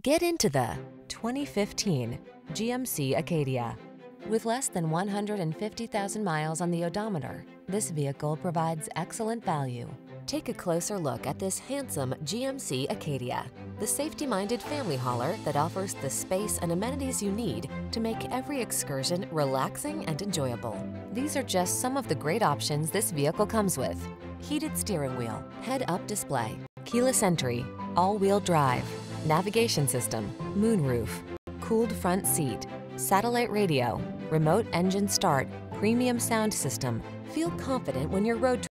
Get into the 2015 GMC Acadia. With less than 150,000 miles on the odometer, this vehicle provides excellent value. Take a closer look at this handsome GMC Acadia, the safety-minded family hauler that offers the space and amenities you need to make every excursion relaxing and enjoyable. These are just some of the great options this vehicle comes with: heated steering wheel, head-up display, keyless entry, all-wheel drive, navigation system, moonroof, cooled front seat, satellite radio, remote engine start, premium sound system. Feel confident when you're road tripping.